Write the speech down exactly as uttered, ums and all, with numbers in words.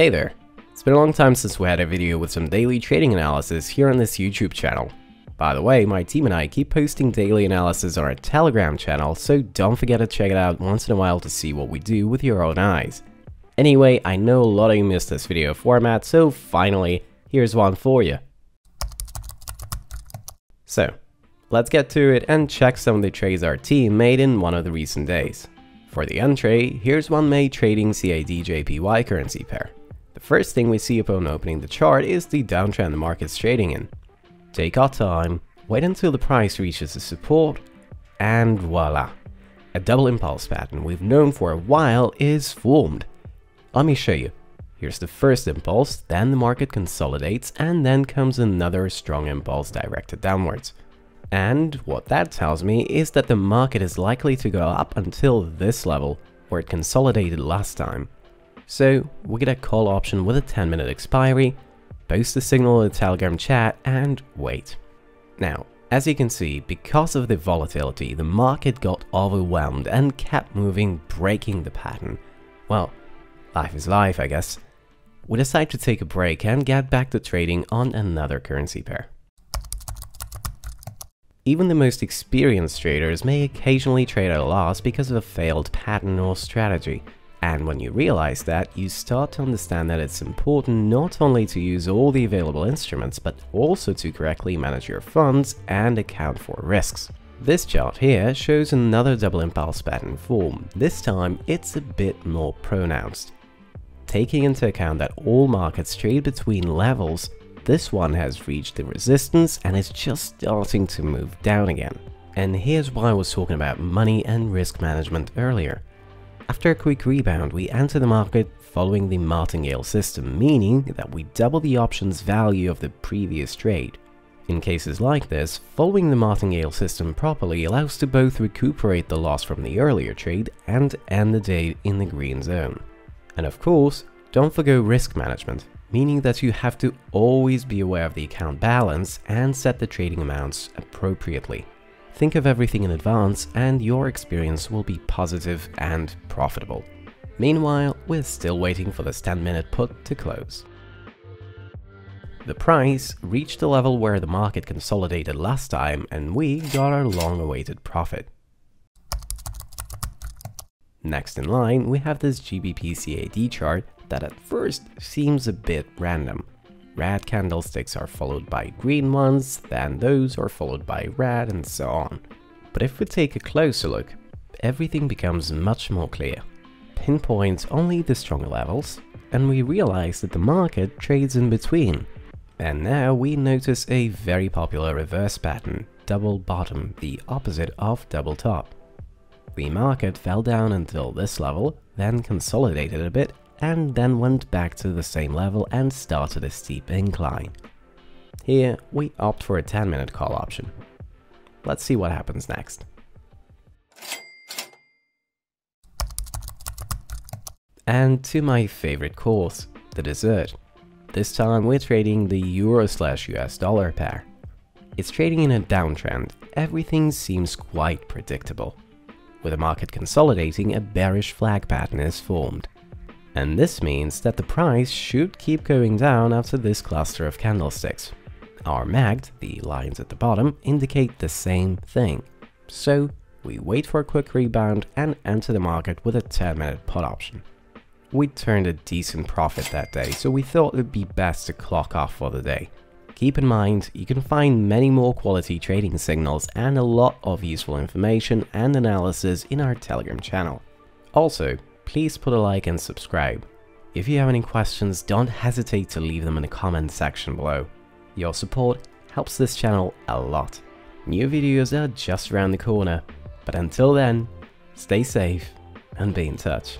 Hey there! It's been a long time since we had a video with some daily trading analysis here on this YouTube channel. By the way, my team and I keep posting daily analysis on our Telegram channel, so don't forget to check it out once in a while to see what we do with your own eyes. Anyway, I know a lot of you missed this video format, so finally, here's one for you. So, let's get to it and check some of the trades our team made in one of the recent days. For the entry, here's one made trading C A D J P Y currency pair. The first thing we see upon opening the chart is the downtrend the market's trading in. Take our time, wait until the price reaches the support, and voila! A double impulse pattern we've known for a while is formed. Let me show you. Here's the first impulse, then the market consolidates, and then comes another strong impulse directed downwards. And what that tells me is that the market is likely to go up until this level, where it consolidated last time. So we get a call option with a ten minute expiry, post the signal in the Telegram chat, and wait. Now, as you can see, because of the volatility, the market got overwhelmed and kept moving, breaking the pattern. Well, life is life, I guess. We decide to take a break and get back to trading on another currency pair. Even the most experienced traders may occasionally trade at a loss because of a failed pattern or strategy. And when you realize that, you start to understand that it's important not only to use all the available instruments, but also to correctly manage your funds and account for risks. This chart here shows another double impulse pattern form. This time, it's a bit more pronounced. Taking into account that all markets trade between levels, this one has reached the resistance and is just starting to move down again. And here's why I was talking about money and risk management earlier. After a quick rebound, we enter the market following the Martingale system, meaning that we double the option's value of the previous trade. In cases like this, following the Martingale system properly allows to both recuperate the loss from the earlier trade and end the day in the green zone. And of course, don't forgo risk management, meaning that you have to always be aware of the account balance and set the trading amounts appropriately. Think of everything in advance and your experience will be positive and profitable. Meanwhile, we're still waiting for this ten minute put to close. The price reached the level where the market consolidated last time and we got our long-awaited profit. Next in line, we have this G B P C A D chart that at first seems a bit random. Red candlesticks are followed by green ones, then those are followed by red and so on. But if we take a closer look, everything becomes much more clear. Pinpoints only the stronger levels, and we realize that the market trades in between. And now we notice a very popular reverse pattern, double bottom, the opposite of double top. The market fell down until this level, then consolidated a bit, and then went back to the same level and started a steep incline. Here, we opt for a ten minute call option. Let's see what happens next. And to my favorite course, the dessert. This time we're trading the euro slash U S dollar pair. It's trading in a downtrend, everything seems quite predictable. With the market consolidating, a bearish flag pattern is formed. And this means that the price should keep going down after this cluster of candlesticks. Our M A C D, the lines at the bottom, indicate the same thing. So we wait for a quick rebound and enter the market with a ten minute put option. We turned a decent profit that day, so we thought it'd be best to clock off for the day. Keep in mind, you can find many more quality trading signals and a lot of useful information and analysis in our Telegram channel. Also, please put a like and subscribe. If you have any questions, don't hesitate to leave them in the comment section below. Your support helps this channel a lot. New videos are just around the corner, but until then, stay safe and be in touch.